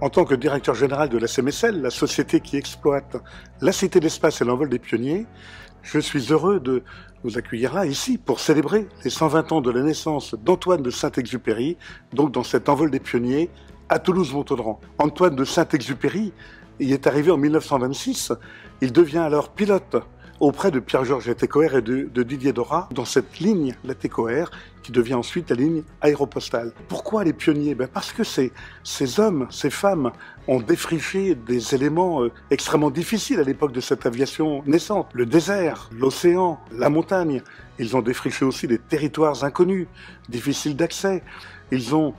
En tant que directeur général de la SEMECCEL, la société qui exploite la Cité de l'espace et l'envol des pionniers, je suis heureux de vous accueillir là, ici, pour célébrer les 120 ans de la naissance d'Antoine de Saint-Exupéry, donc dans cet envol des pionniers à Toulouse-Montaudran. Antoine de Saint-Exupéry y est arrivé en 1926. Il devient alors pilote auprès de Pierre-Georges La et de Didier Dora, dans cette ligne, la TCOR, qui devient ensuite la ligne Aéropostale. Pourquoi les pionniers? Parce que ces hommes, ces femmes ont défriché des éléments extrêmement difficiles à l'époque de cette aviation naissante. Le désert, l'océan, la montagne. Ils ont défriché aussi des territoires inconnus, difficiles d'accès. Ils ont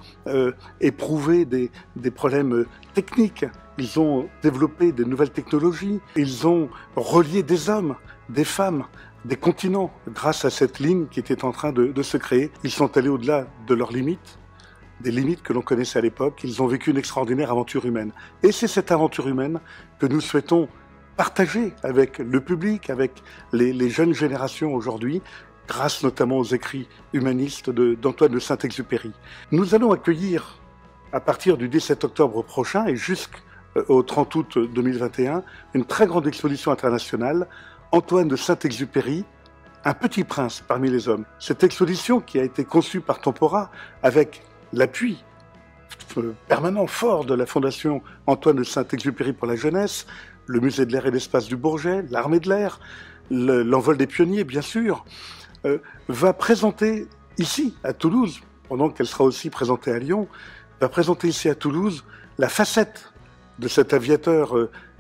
éprouvé des problèmes techniques. Ils ont développé des nouvelles technologies, ils ont relié des hommes, des femmes, des continents grâce à cette ligne qui était en train de se créer. Ils sont allés au-delà de leurs limites, des limites que l'on connaissait à l'époque. Ils ont vécu une extraordinaire aventure humaine. Et c'est cette aventure humaine que nous souhaitons partager avec le public, avec les jeunes générations aujourd'hui, grâce notamment aux écrits humanistes d'Antoine de Saint-Exupéry. Nous allons accueillir, à partir du 17 octobre prochain et jusqu'au 30 août 2021, une très grande exposition internationale, Antoine de Saint-Exupéry, un petit prince parmi les hommes. Cette exposition qui a été conçue par Tempora avec l'appui permanent, fort de la Fondation Antoine de Saint-Exupéry pour la Jeunesse, le Musée de l'Air et de l'Espace du Bourget, l'Armée de l'Air, l'envol des pionniers bien sûr, va présenter ici à Toulouse, pendant qu'elle sera aussi présentée à Lyon, va présenter ici à Toulouse la facette de cet aviateur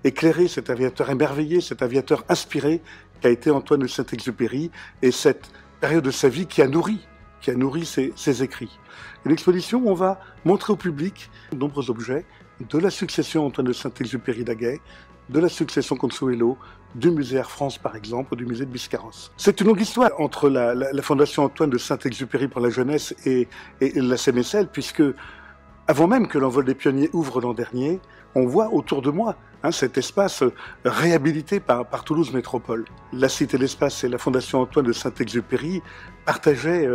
éclairé, cet aviateur émerveillé, cet aviateur inspiré qu'a été Antoine de Saint-Exupéry et cette période de sa vie qui a nourri ses écrits. L'exposition, on va montrer au public de nombreux objets de la succession Antoine de Saint-Exupéry d'Aguet, de la succession Consuelo, du musée Air France par exemple, ou du musée de Biscarrosse. C'est une longue histoire entre la Fondation Antoine de Saint-Exupéry pour la Jeunesse et la SEMECCEL, puisque avant même que l'envol des pionniers ouvre l'an dernier, on voit autour de moi cet espace réhabilité par Toulouse Métropole. La Cité de l'espace et la Fondation Antoine de Saint-Exupéry partageaient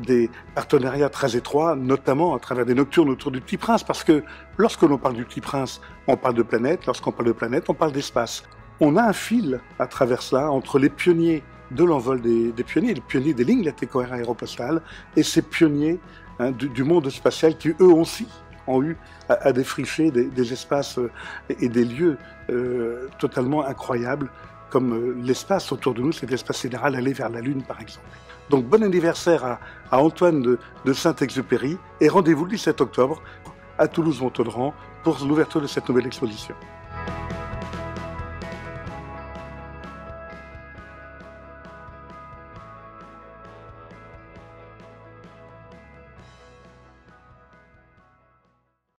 des partenariats très étroits, notamment à travers des nocturnes autour du Petit Prince, parce que lorsque l'on parle du Petit Prince, on parle de planète, lorsqu'on parle de planète, on parle d'espace. On a un fil à travers cela entre les pionniers de l'envol des pionniers, les pionniers des lignes, la TCOR aéropostale, et ces pionniers du monde spatial qui, eux aussi, ont eu à défricher des espaces et des lieux totalement incroyables, comme l'espace autour de nous, c'est l'espace sidéral, aller vers la Lune, par exemple. Donc, bon anniversaire à Antoine de Saint-Exupéry, et rendez-vous le 17 octobre à Toulouse-Montaudran pour l'ouverture de cette nouvelle exposition.